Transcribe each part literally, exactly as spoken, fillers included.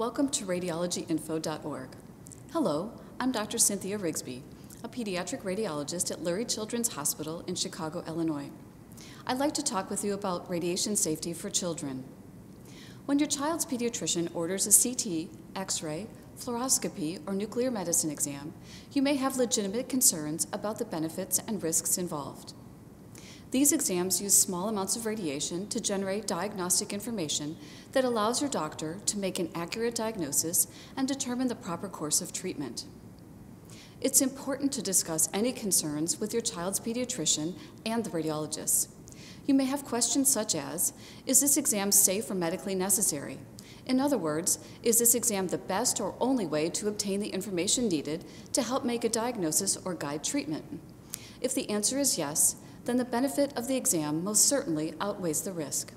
Welcome to radiology info dot org. Hello, I'm Doctor Cynthia Rigsby, a pediatric radiologist at Lurie Children's Hospital in Chicago, Illinois. I'd like to talk with you about radiation safety for children. When your child's pediatrician orders a C T, X-ray, fluoroscopy, or nuclear medicine exam, you may have legitimate concerns about the benefits and risks involved. These exams use small amounts of radiation to generate diagnostic information that allows your doctor to make an accurate diagnosis and determine the proper course of treatment. It's important to discuss any concerns with your child's pediatrician and the radiologist. You may have questions such as, is this exam safe or medically necessary? In other words, is this exam the best or only way to obtain the information needed to help make a diagnosis or guide treatment? If the answer is yes, then the benefit of the exam most certainly outweighs the risk.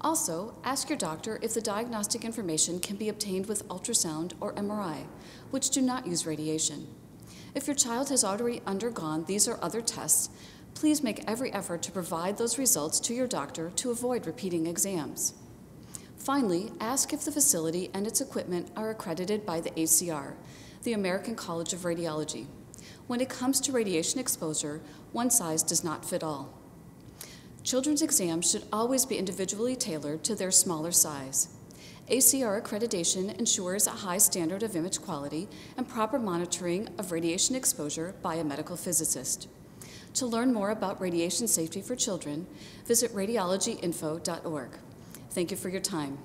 Also, ask your doctor if the diagnostic information can be obtained with ultrasound or M R I, which do not use radiation. If your child has already undergone these or other tests, please make every effort to provide those results to your doctor to avoid repeating exams. Finally, ask if the facility and its equipment are accredited by the A C R, the American College of Radiology. When it comes to radiation exposure, one size does not fit all. Children's exams should always be individually tailored to their smaller size. A C R accreditation ensures a high standard of image quality and proper monitoring of radiation exposure by a medical physicist. To learn more about radiation safety for children, visit radiology info dot org. Thank you for your time.